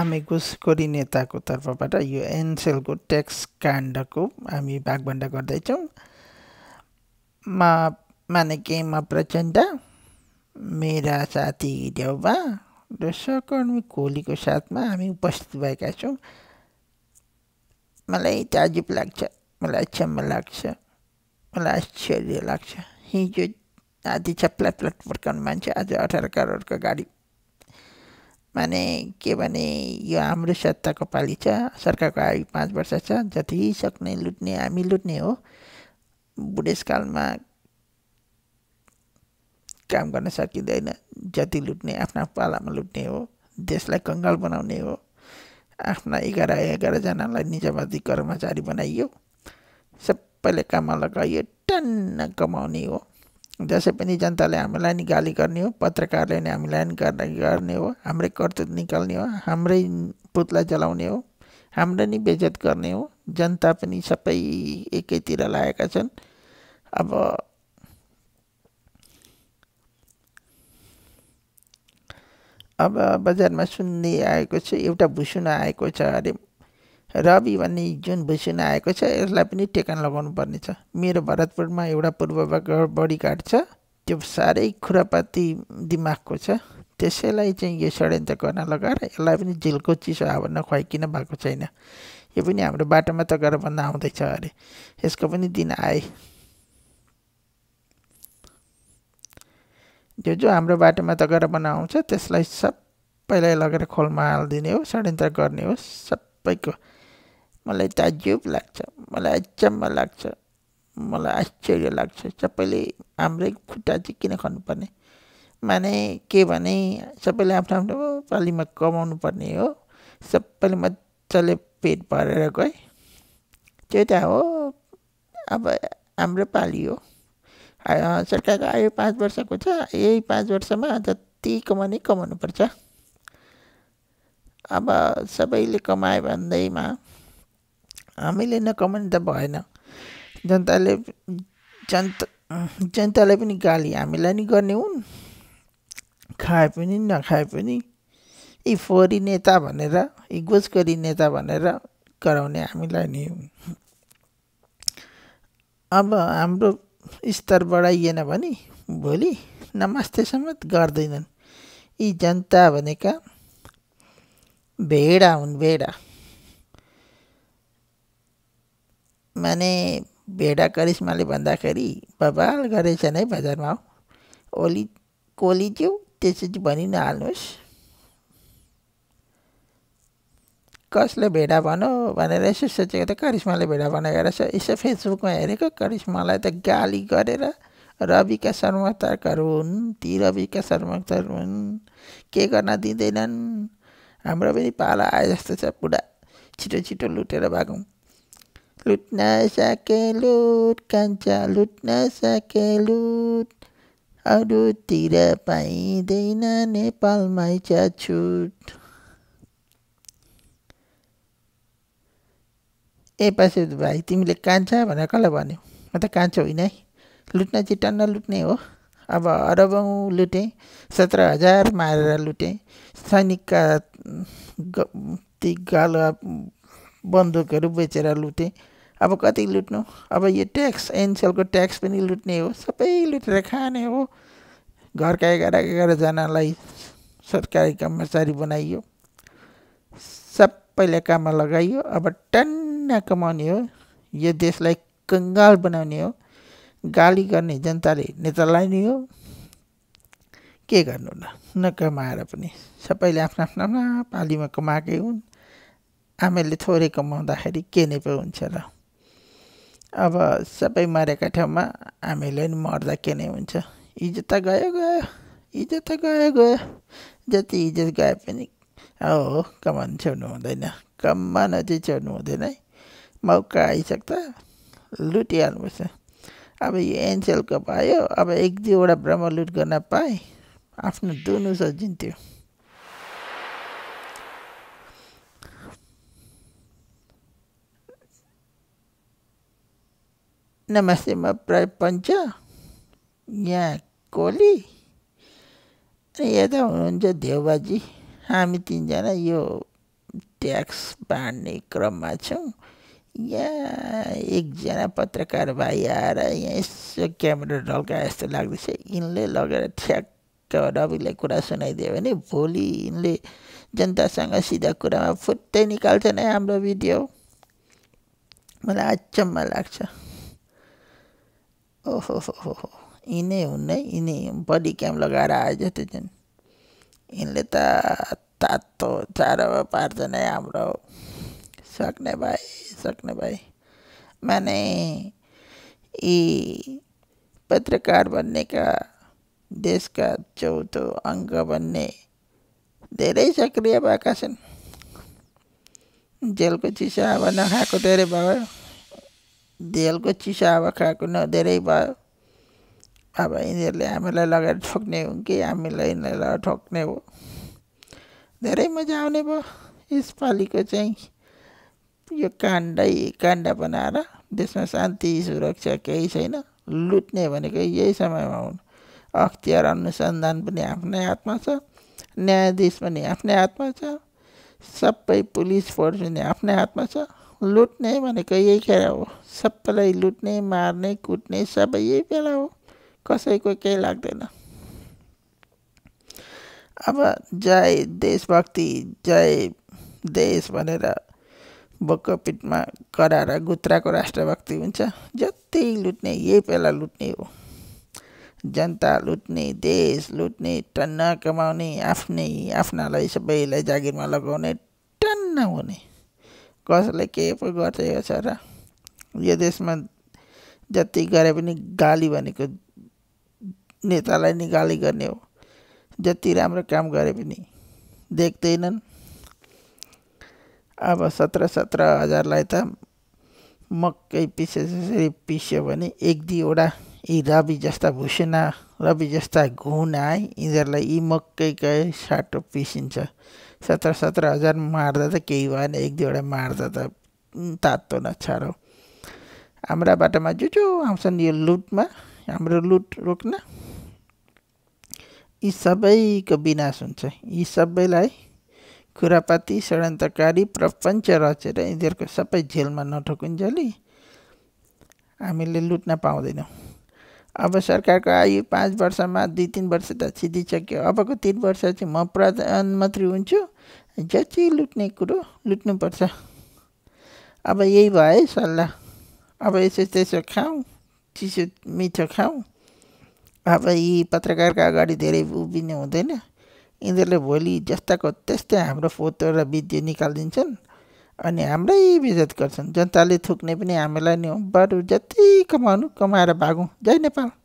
আমি कुछ कोरी नेता को तरफ पटा यो एनसेल को टैक्स कांड को आमी बाग बंदा कर दे चुम माने के मा प्रचंडा मेरा साथी देवा दर्शकों में कोली को साथ में आमी उपस्थित भाई का चुम मलाई ताजिब लक्ष्य मलाई चम लक्ष्य मलाई चेरी लक्ष्य ही जो आदि चपला प्लेटफॉर्म का मानचे आज 18 करोड़ का गाड़ी माने के भने यो हाम्रो सत्ताको पाली छ सरकारको आयु 5 वर्ष छ जति सक्ने लुट्ने हामी लुट्ने हो बुढेसकालमा काम गर्न सकिदैन जति लुट्ने आफ्ना पालामा लुट्ने हो देशलाई कंगाल बनाउने हो आफ्ना 11 जनालाई निजामती कर्मचारी बनाइयो सबैले काममा लगाइयो टन्न कमाउने हो जैसे पनि जनताले हामीलाई नि गाली गर्ने हो पत्रकारले नि हामीलाई नि गर्ने हो हाम्रो करतूत निकाल्ने हो हाम्रो पुतलाई जलाउने हो हाम्रो नि बेइज्जत गर्ने हो जनता पनि सबै एकैतिर लागेका छन् अब अब बजारमा सुन्दै आएको छ एउटा भुसुना आएको छ अरे रवि भन्ने जुन भुसुना आएको छ यसलाई पनि टेकन लगाउनु पर्ने छ मेरो भरतपुरमा एउटा पूर्वभाग बडी गार्ड छ त्यो सारै खुरापाती दिमागको छ त्यसैलाई चाहिँ यो षड्यन्त्र गर्न लगाएर यसलाई पनि जेलको चिसो हावा नखुवाइकिन भएको छैन यो पनि हाम्रो बाटोमा त गएर भन्दा आउँदैछ अरे यसको पनि दिन आए जो हाम्रो बाटोमा त गएर भन्दा आउँछ त्यसलाई सबैलाई लगेर खोलमा हाल्दिने हो षड्यन्त्र गर्ने हो सबैको मलाई ताज्जुब लाग्छ मलाई अचम्म लाग्छ मलाई आश्चर्य लाग्छ सबैले हाम्रै खुट्टा चाहिँ किन खन्नुपर्ने माने के भने सबैले आफ्नो आफ्नो पालीमा कमाउनु पर्ने हो सबैले मजाले पेट भरेर गए त्यो त हो अब हाम्रो पाली हो सरकारको आयु 5 वर्षको छ यही 5 वर्षमा जति कमाउने कमाउनुपर्छ अब सबैले कमाए भन्दैमा हामीले नकमाउनु त भएन जनताले पनि गाली हामीलाई नि गर्ने हुन् खाए पनि नखाए पनि यी फोरी नेता भनेर यी घुसखोरी नेता भनेर कराउने हामीलाई नि हुन् अब हाम्रो स्तर बढाइएन भने भोलि नमस्ते समेत गर्दैनन् यी जनता भनेका भेडा हुन् भेडा माने भेडा करिश्माले भन्दाखेरि बबाल गरेछ नै बजारमा ओली कोली ज्यू त्यसै भनि नहाल्नुहोस् कसले भेडा भनो भनेर यसो सोचेको त करिश्माले भेडा बनाएको रहेछ यसो फेसबुकमा हेरेको करिश्मालाई त गाली गरेर रविका शर्मातारहरू हुन् ती रविका शर्मातार हुन् के गर्न दिँदैनन् हाम्रो पनि पाला आए जस्तो छ बुढा छिटो छिटो लुटेर भागौँ लुट्न सके लुट कान्छा लुट्न सके लुट अरूतिर पाइँदैन नेपालमै छ छुट ए पासुद भाइ तिमीले कान्छा भनेर कसलाई भन्यौ म त कान्छा होइन है लुट्न चाहिँ टन्न लुट्ने हो अब अरबौँ लुटेँ 17,000 मारेर लुटेँ सैनिकका ती गाला बन्दुकहरू बेचेर लुटेँ अब कति लुट्नु अब यो ट्याक्स एनसेलको ट्याक्स पनि लुट्ने हो सबै लुटेर खाने हो घरका 11 जनालाई सरकारी कर्मचारी बनाइयो सबैलाई काममा लगाइयो अब टन्न कमाउने हो यो देशलाई कङ्गाल बनाउने हो गाली गर्ने जनताले नेतालाई नि हो के गर्नु नकमाएर पनि सबैले आफ्नो आफ्नो पालीमा कमाएकै हुन् हामीले थोरै कमाउँदाखेरि के नै पो हुन्छ र अब सबै मरेका ठाउँमा हामीले नि मर्दा के नै हुन्छ इज्जत त गयो गयो इज्जत त गयो गयो जति इज्जत गए पनि हो कमान छोड्नु हुँदैन कमान अझै छोड्नु हुँदैन है मौका आइसक्दा लुटिहाल्नुपर्छ अब यो एनसेलको भयो अब 1-2 वटा ब्रह्म लुट गर्न पाएँ आफ्नो दुनु सजिन्थ्यो नमस्ते म प्रपञ्च यहाँ कोली यता हुनुहुन्छ देवबाजी हामी 3 जना यो टैक्स बाँड्ने क्रममा छौँ। यहाँ एकजना पत्रकार भाइ आएर यहाँ यसो क्यामेरा ढल्काए जस्तो लाग्दैछ। यिनले लगेर ठ्याक्क रविलाई कुरा सुनाइदियो भने भोलि यिनले जनतासँग सिधा कुरामा फुट्टै निकाल्छ नै हाम्रो भिडियो। मलाई अचम्म लाग्छ। ओहो हो यिनै हुन् है, यिनै बडी क्याम लगाएर आए जस्तो जुन यिनले तातो चारोमा पार्छ नै हाम्रो। सक्ने भाइ माने यी पत्रकार बनने का देश का चौथो अंग बनने धेरै सक्रिय भएका छन्। जेलको चिसो हावा नखाएको धेरै भयो, जेलको चिसो हावा खाएको धेरै भयो। अब यिनीहरूले हामीलाई लगाएर ठोक्ने हुन् कि हामीलाई यिनीलाई लगाएर ठोक्ने हो? धेरै मजा आउने भयो यसपालिको चाहिँ यो काण्ड बनाएर। देशमा शान्ति सुरक्षा केही छैन, लुट्ने भनेको यही समयमा हुन्। अख्तियार अनुसन्धान पनि आफ्नै हातमा छ, न्यायाधीश पनि आफ्नै हातमा छ, सबै पुलिस फोर्स पनि आफ्नै हातमा छ। लुट्ने भनेको यही खेला हो, सबैलाई लुट्ने मार्ने कुट्ने सबै यही बेला हो, कसैको केही लाग्दैन। अब जय देशभक्ति जय देश भनेर बक्क पिटमा कराएर गुत्राको राष्ट्रभक्ति हुन्छ। जति लुट्ने यही बेला लुट्ने हो, जनता लुट्ने, देश लुट्ने, टन्न कमाउने, आफ्नै आफ्नालाई सबैलाई जागिरमा लगाउने, टन्न हुने। कसले के पो गर्छ यो सर? यो देशमा जति गरे पनि गाली भनेको नेतालाई नि गाली गर्ने हो। जति राम्रो काम गरे पनि देख्दैनन्। अब 17,000-17,000लाई त मकै पिसे जसरी पिस्यो भने एक दुईवटा यी रवि जस्ता भुसुना, रवि जस्ता घुन आए यिनीहरूलाई यी मकैकै साटो पिसिन्छ। 17,000-17,000 मार्दा त केही भएन, एक दुईवटा मार्दा त तातो नछाडो। हाम्रा बाटोमा जुझो आउँछन् यो लुटमा, हाम्रो लुट रोक्न। यी सबैको विनाश हुन्छ। यी सबैलाई कुरापाती षड्यन्त्रकारी प्रपञ्च रचेर यिनीहरूको सबै जेलमा नठोकिन्जेली हामीले लुट्न पाउँदैनौँ। अब सरकारको आयु 5 वर्षमा 2-3 वर्ष त छिदिसक्यो। अबको 3 वर्ष चाहिँ म प्रधानमन्त्री हुन्छु, जति लुट्ने कुरो लुट्नुपर्छ। अब यही भयो है सल्लाह। अब यसो त्यसो खाउँ, चिसो मिठो खाउँ। अब यी पत्रकारका अगाडि धेरै उभिने हुँदैन। यिनीहरूले भोलि जस्ताको त्यस्तै हाम्रो फोटो र भिडियो निकालिदिन्छन् अनि हाम्रै बेइज्जत गर्छन्। जनताले थुक्ने पनि हामीलाई नै हो, बरु जति कमाउनु कमाएर भागौँ। जय नेपाल।